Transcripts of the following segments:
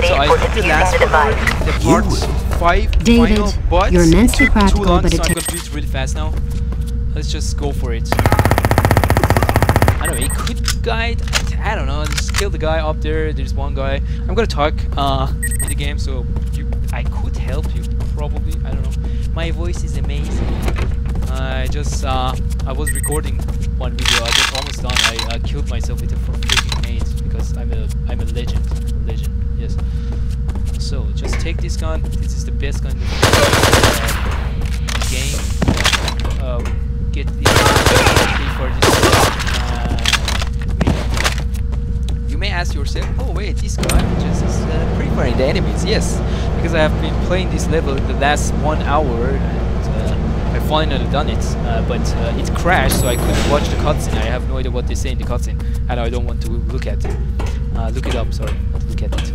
responsibility for defusing the device. You would. David, you're meant to practical, but it takes... I'm gonna do it really fast now. Let's just go for it. I don't know, he could guide... I don't know, just kill the guy up there. There's one guy. I'm gonna talk in the game, so I could help you, probably. I don't know. My voice is amazing. I was recording one video. I was almost done. I killed myself with a freaking maze because I'm a legend. Legend, yes. So just take this gun. This is the best gun in the game. Get the for this. You may ask yourself, oh wait, this guy just is preparing the enemies. Yes, because I have been playing this level the last 1 hour and I finally done it. But it crashed, so I couldn't watch the cutscene. I have no idea what they say in the cutscene, and I don't want to look at it. Look it up. Sorry, not look at it.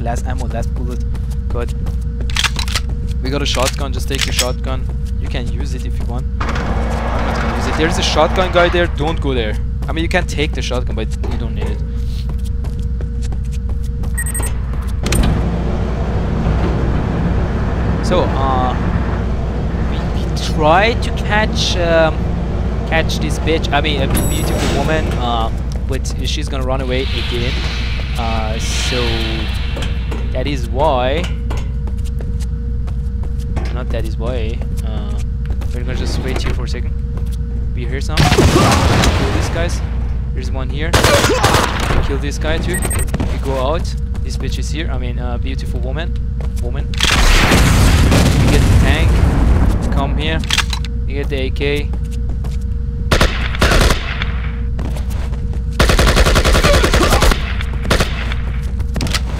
Last ammo, last bullet. Good. We got a shotgun, just take the shotgun. You can use it if you want. I'm not gonna use it. There's a shotgun guy there, don't go there. I mean, you can take the shotgun, but you don't need it. So, we tried to catch this bitch, I mean, a beautiful woman, but she's gonna run away again. So that is why, not that is why, we're gonna just wait here for a second. We hear some. Kill these guys. There's one here. Kill this guy too. We go out. This bitch is here. I mean, beautiful woman. We get the tank. Come here. We get the AK.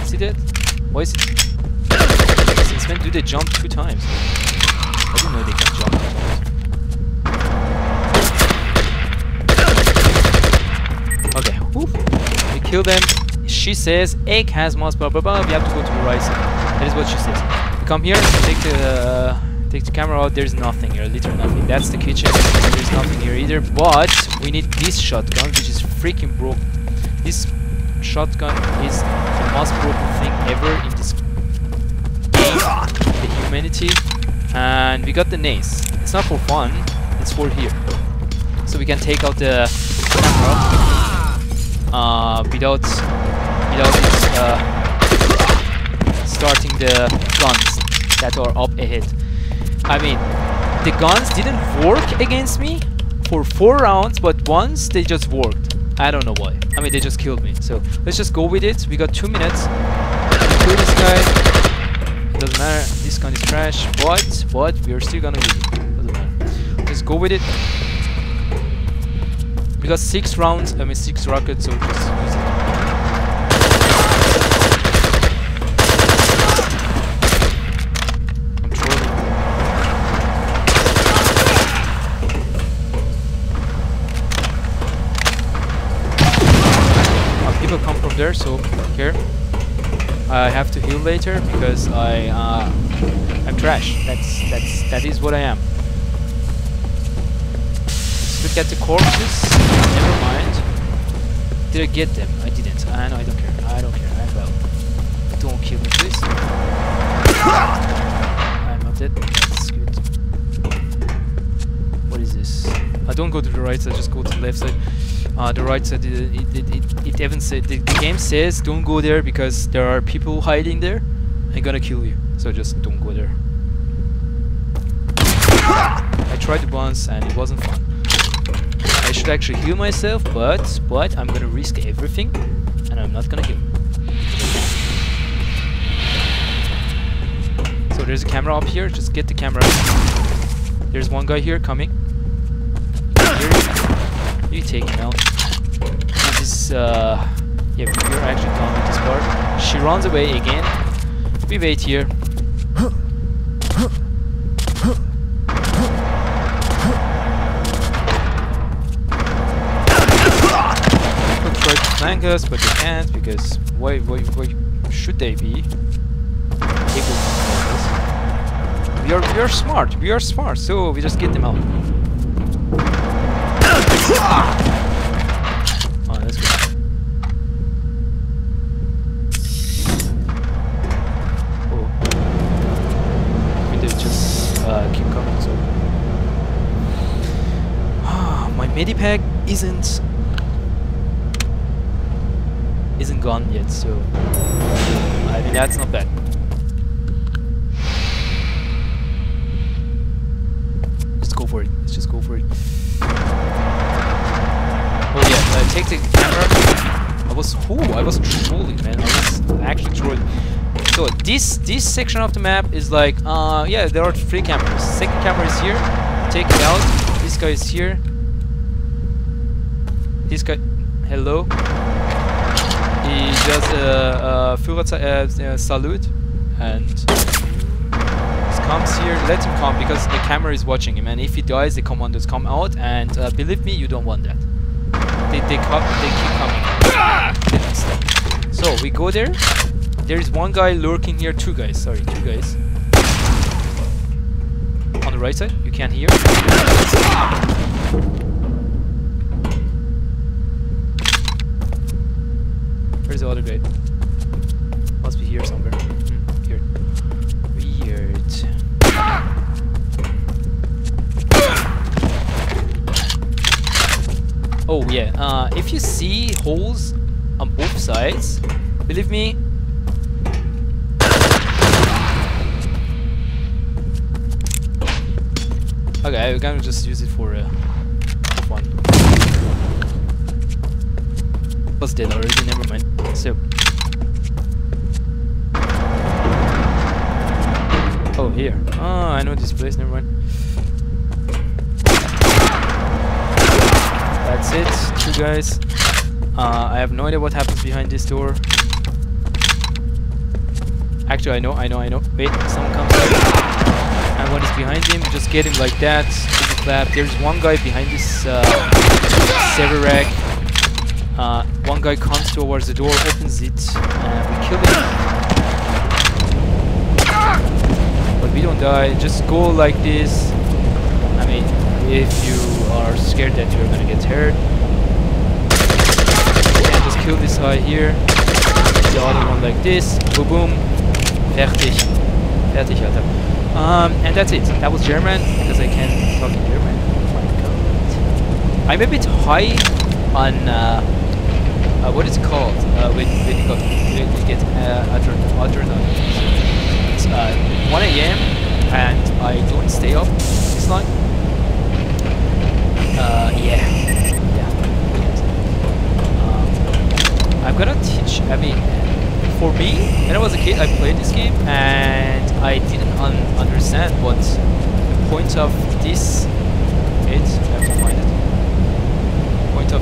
See that? Why is it? Since when do they jump 2 times? I didn't know they can jump 2 times. Okay, whoop. We kill them. She says, egg has mass, blah blah blah. We have to go to the right side. That is what she says. We come here, take the camera out. There's nothing here, literally nothing. That's the kitchen. There's nothing here either. But we need this shotgun, which is freaking broke. This shotgun is the most broken thing ever in this game, the humanity. And we got the nails. It's not for fun, it's for here, so we can take out the camera without it, starting the guns that are up ahead. I mean, the guns didn't work against me for 4 rounds, but once they just worked. I don't know why. I mean, they just killed me. So let's just go with it. We got 2 minutes. Kill this guy. Doesn't matter. This gun is trash. But we are still gonna use it. Doesn't matter. Let's go with it. We got 6 rounds. I mean, 6 rockets. So just use it. I'm trolling. People come from there, so here. I have to heal later because I'm trash. That is what I am. Let's look at the corpses. Never mind. Did I get them? I didn't. I know. I don't care. I don't care. I fell. Don't kill me, please. I'm not dead. That's good. What is this? I don't go to the right side. Just go to the left side. The right side, it even said, the game says don't go there because there are people hiding there and gonna kill you, so just don't go there. I tried it once and it wasn't fun. I should actually heal myself, but I'm gonna risk everything and I'm not gonna heal. So there's a camera up here, just get the camera. There's one guy here coming. You take him out. This is yeah, we're actually done with this part. She runs away again. We wait here. flank us, but they can't, because why should they be able to flank us? We are smart, so we just get them out. Oh, that's good. Keep coming, so... my medipack isn't gone yet, so... I mean, that's not bad. Let's go for it. Let's just go for it. Oh yeah, take the camera. I was trolling, man. I was actually trolling. So this section of the map is like, yeah, there are three cameras. Second camera is here, take it out. This guy is here. This guy, hello. He does a salute, and he comes here. Let him come, because the camera is watching him, and if he dies, the commanders come out, and believe me, you don't want that. They keep coming. They don't stop. So we go there. There is one guy lurking here, two guys. On the right side, you can't hear. Where's the other guy? Must be here somewhere. Here. Weird. Oh yeah, if you see holes on both sides, believe me, okay, we're gonna just use it for fun. Was dead already, never mind. So. Oh, here. Oh, I know this place, never mind. That's it, two guys. I have no idea what happens behind this door. Actually, I know. Wait, someone comes out. And what is behind him, just get him like that, triple clap. There's one guy behind this server rack. One guy comes towards the door, opens it, and we kill him. But we don't die, just go like this. I mean, if you are scared that you're gonna get hurt, and just kill this guy here, the other one like this, boom boom, fertig Alter. And that's it. That was German, because I can talk in German. Oh my god. I'm a bit high on, what is it called? Adrenaline. It's 1 AM and I don't stay up this long. Yeah. I'm gonna teach, I mean... For me, when I was a kid, I played this game and I didn't understand what the point of this. Wait, I have to find it. Point of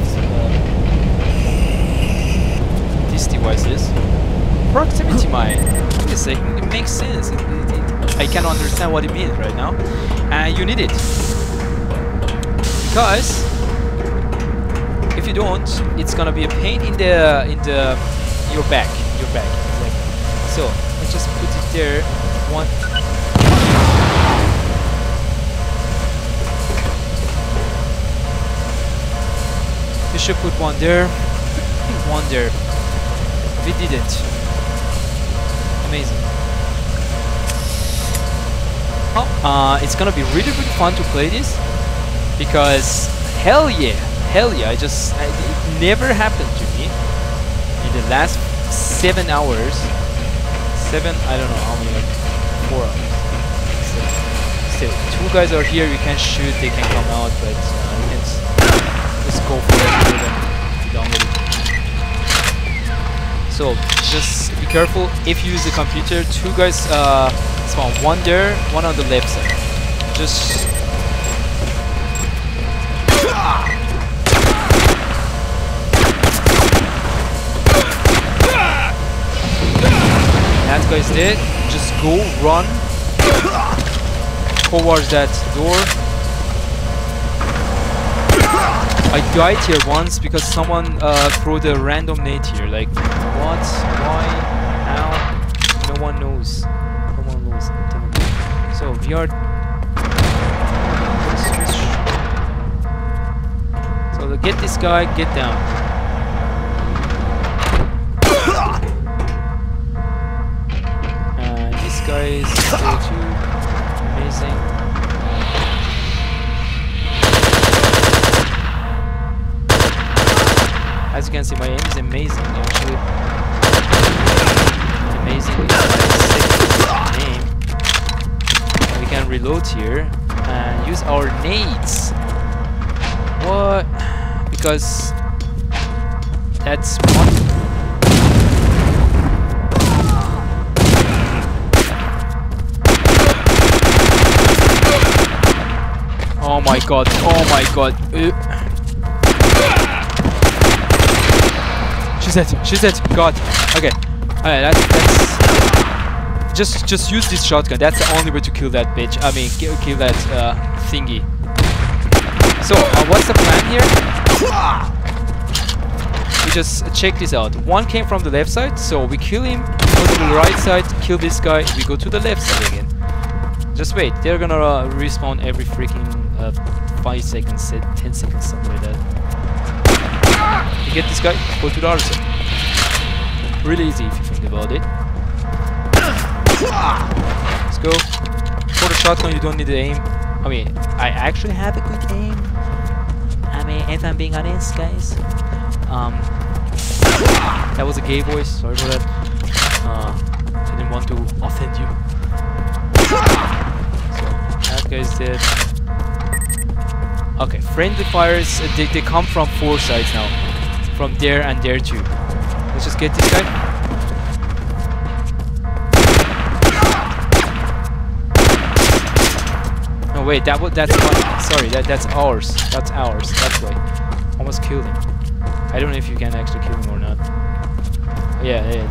this device is proximity mine. Wait a second, it makes sense. I can understand what it means right now, and you need it, because if you don't, it's gonna be a pain in the your back. Exactly. So let's just put it there. One. We should put one there. One there. We didn't. Amazing. Oh, it's gonna be really, really fun to play this, because hell yeah! It never happened to me in the last 7 hours. I don't know how many, like 4 hours. Still, two guys are here, we can shoot, they can come out, but we can just go for it and download it. So, just be careful if you use the computer. Two guys spawn, one there, one on the left side. Just... that guy's dead. Just go, run towards that door. I I died here once because someone threw the random nade here. Like, what? Why? How? No one knows. No one knows. So, we are... So, get this guy, get down. Guys, too amazing. As you can see, my aim is amazing actually. Amazing is my second aim. We can reload here and use our nades. What? Because that's one. Oh my god, oh my god. She's dead, god. Okay, alright, that's... Just use this shotgun, that's the only way to kill that bitch. I mean, kill that thingy. So, what's the plan here? We just check this out. One came from the left side, so we kill him. Go to the right side, kill this guy, we go to the left side again. Just wait, they're gonna respawn every freaking... 5 seconds, 10 seconds, something like that. You get this guy, go to the other side. Really easy if you think about it. Let's go. For the shotgun, you don't need the aim. I mean, I actually have a good aim. I mean, if I'm being honest, guys. That was a gay voice, sorry for that. I didn't want to offend you. So, that guy's dead. Okay, friendly fires, they come from 4 sides now. From there and there too. Let's just get this guy. No wait, that's ours. That's ours, that's why. Almost killed him. I don't know if you can actually kill him or not. Yeah.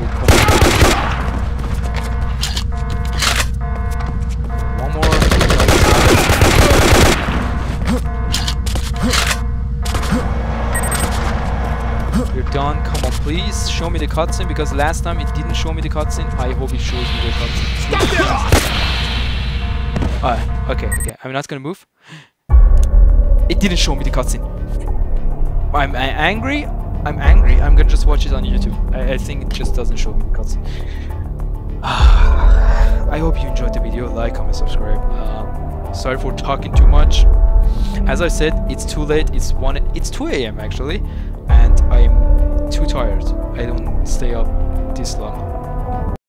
Done. Come on, please show me the cutscene, because last time it didn't show me the cutscene. I hope it shows me the cutscene. Okay. I'm not gonna move. It didn't show me the cutscene. I'm angry. I'm gonna just watch it on YouTube. I think it just doesn't show me the cutscene. I hope you enjoyed the video. Like, comment, subscribe. Sorry for talking too much. As I said, it's too late. It's 2 a.m. actually, and I'm too tired. I don't stay up this long.